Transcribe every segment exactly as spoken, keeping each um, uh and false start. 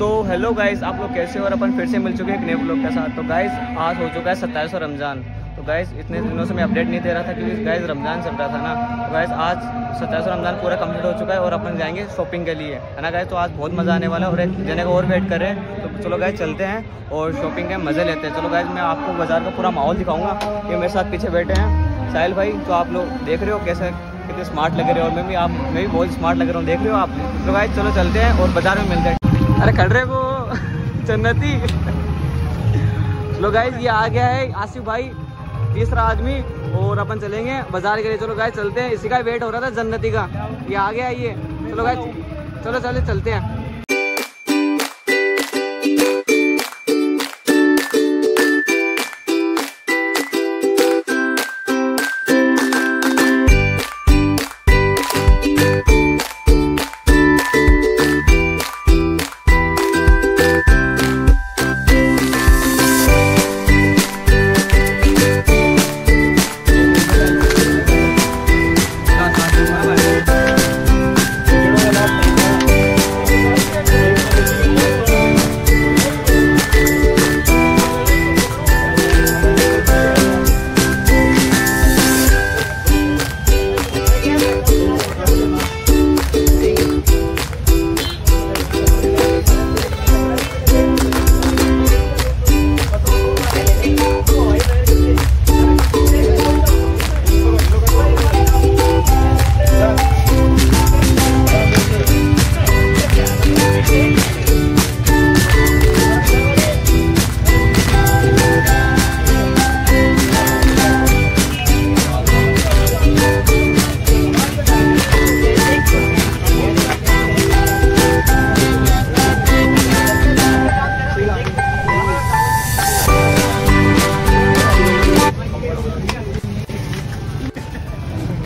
तो hello guys, आप लोग कैसे हो? और अपन फिर से मिल चुके हैं एक नए व्लॉग के साथ। तो गाइस आज हो चुका है सत्ताईसवां रमज़ान। तो गाइस इतने दिनों से मैं अपडेट नहीं दे रहा था क्योंकि गाइस रमज़ान चल रहा था ना। तो गाइस आज सत्ताईसवां रमज़ान पूरा कंप्लीट हो चुका है और अपन जाएंगे शॉपिंग के लिए, है ना गाइस। तो आज बहुत मज़ा आने वाला है और एक जने को और वेट कर रहे हैं। तो चलो गाइस चलते हैं और शॉपिंग के मज़े लेते हैं। चलो गाइस मैं आपको बाज़ार का पूरा माहौल दिखाऊँगा। ये मेरे साथ पीछे बैठे हैं साहिल भाई। तो आप लोग देख रहे हो कैसे कितने स्मार्ट लग रहे हो, और मैं भी आप मैं भी बहुत स्मार्ट लग रहा हूँ, देख रहे हो आप। तो गाइस चलो चलते हैं और बाज़ार में मिलते हैं। अरे खड़ रहे वो जन्नती। चलो गाइस ये आ गया है आसिफ भाई, तीसरा आदमी, और अपन चलेंगे बाजार के लिए। चलो गाइस चलते हैं, इसी का वेट हो रहा था जन्नती का, ये आ गया है ये। चलो गाइस चलो चलो चलते हैं।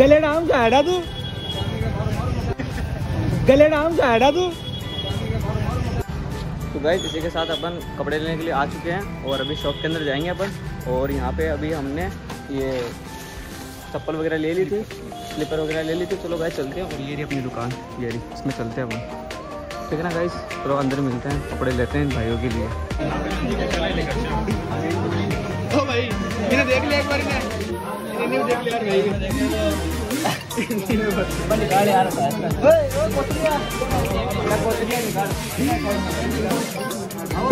गले नाम का हैडा तू, गले नाम का हैडा तू। तो गाइस इसी के साथ अपन कपड़े लेने के लिए आ चुके हैं और अभी शॉप के अंदर जाएंगे अपन। और यहाँ पे अभी हमने ये चप्पल वगैरह ले ली थी, स्लीपर वगैरह ले ली थी। चलो गाइस चलते हैं, और ये रही अपनी दुकान, ये रही, इसमें चलते हैं अपन, ठीक है ना गाइस। चलो अंदर मिलते हैं, कपड़े लेते हैं भाइयों के लिए। ओ भाई इन्हें देख ले एक बार, इन्हें देख ले यार भाई, निकाल यार ओए ओ कोतरिया, क्या कोतरिया निकाल। चलो भाई चलो ले आओ,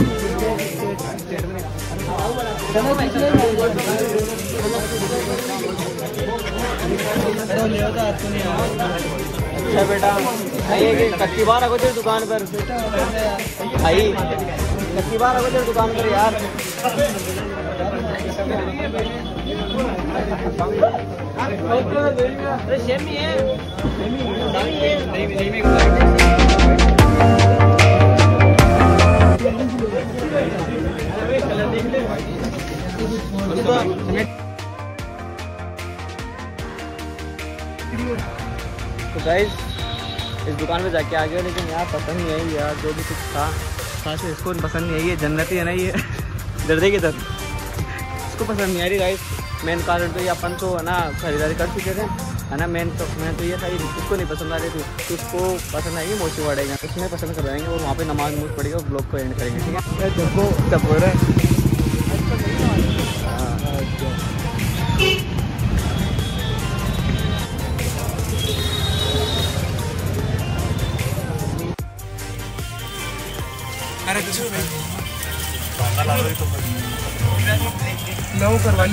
तो तूने यार अच्छा बेटा आई कच्ची बार आगो तेरे दुकान पर, आई कच्ची बार आगो तेरे दुकान पर यार। अरे शेमी है, शेमी है। तो गाइस इस दुकान में जाके आ गया, लेकिन यार पसंद नहीं आई यार, जो भी कुछ था खास इसको पसंद नहीं आई। ये जन्नती है ना, ये दर्दे के दर्द इसको पसंद नहीं आ रही। गाइस मेन कारण तो ये अपन तो है ना खरीदारी कर चुके थे, है ना। मेन तो मैं तो ये था, ये इसको नहीं पसंद आ रही थी, तो उसको पसंद आएगी मोची वाड़ेगा, उसमें पसंद करवाएंगे और वहाँ पर नमाज मूज पड़ेगा और ब्लॉग को एंड करेंगे, ठीक है। देखो तब हो रहा है अरे तो लो करवा ले। तो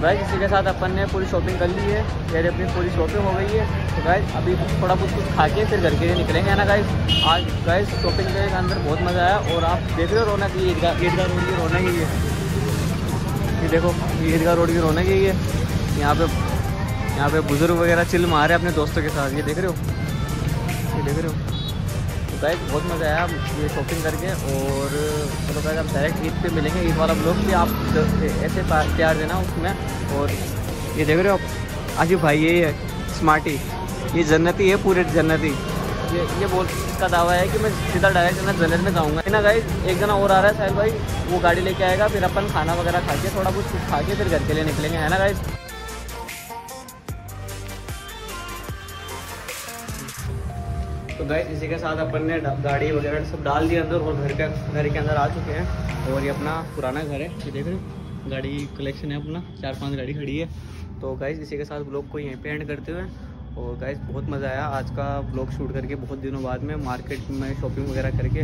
गाइस इसी के साथ अपन ने पूरी शॉपिंग कर ली है, मेरी अपनी पूरी शॉपिंग हो गई है। तो गाइस अभी थोड़ा बहुत कुछ खा के फिर घर के लिए निकलेंगे, है ना गाइस। आज गाइस शॉपिंग के अंदर बहुत मज़ा आया, और आप देख रहे हो रौनक, ये ईदगाह ईदगाह रोड की रौनक ही है। ये देखो ईदगाह रोड की रौनक ही है। यहाँ पे यहाँ पे बुज़ुर्ग वगैरह चिल मारे अपने दोस्तों के साथ, ये देख रहे हो, ये देख रहे हो। तो गाइस बहुत मज़ा आया ये शॉपिंग करके, और चलो गाइस आप डायरेक्ट ईद पे मिलेंगे। ईद वाला ब्लॉग भी आप ऐसे प्यार देना उसमें। और ये देख रहे हो आप आसिफ भाई, ये है स्मार्टी, ये जन्नती है पूरे जन्नती। ये ये बोल का दावा है कि मैं सीधा डायरेक्ट ना जनरल में जाऊँगा ना गाइस। एक जना और आ रहा है साहिल भाई, वो गाड़ी लेके आएगा, फिर अपन खाना वगैरह खा के थोड़ा कुछ खा के फिर घर के लिए निकलेंगे, है ना गाइस। तो गाइस इसी के साथ अपन ने गाड़ी वगैरह सब डाल दिया अंदर और घर का घर के अंदर आ चुके हैं। और ये अपना पुराना घर है, ये देख रहे हो, गाड़ी कलेक्शन है अपना, चार पाँच गाड़ी खड़ी है। तो गाइस इसी के साथ ब्लॉग को यहीं पे एंड करते हुए, और गाइस बहुत मज़ा आया आज का ब्लॉग शूट करके, बहुत दिनों बाद में मार्केट में शॉपिंग वगैरह करके,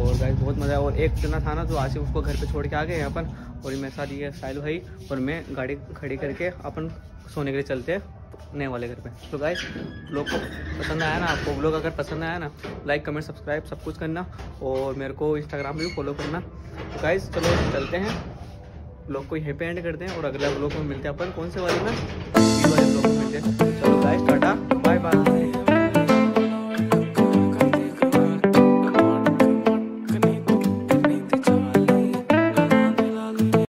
और गाइस बहुत मज़ा आया। और एक जना था ना तो आसिफ, उसको घर पे छोड़ के आ गए हैं अपन, और मेरे साथ ये साहिल भाई और मैं गाड़ी खड़ी करके अपन सोने के लिए चलते हैं नए वाले घर पे। तो गाइस ब्लॉग को पसंद आया ना आपको, ब्लॉग अगर पसंद आया ना लाइक कमेंट सब्सक्राइब सब कुछ करना, और मेरे को इंस्टाग्राम पर भी फॉलो करना। तो गाइस चलो चलते हैं, ब्लॉग को यहीं पे एंड करते हैं, और अगला ब्लॉग में मिलते हैं अपन कौन से वाले में, वाले ब्लॉग में मिलते हैं। चलो गाइस टाटा बाय बाय।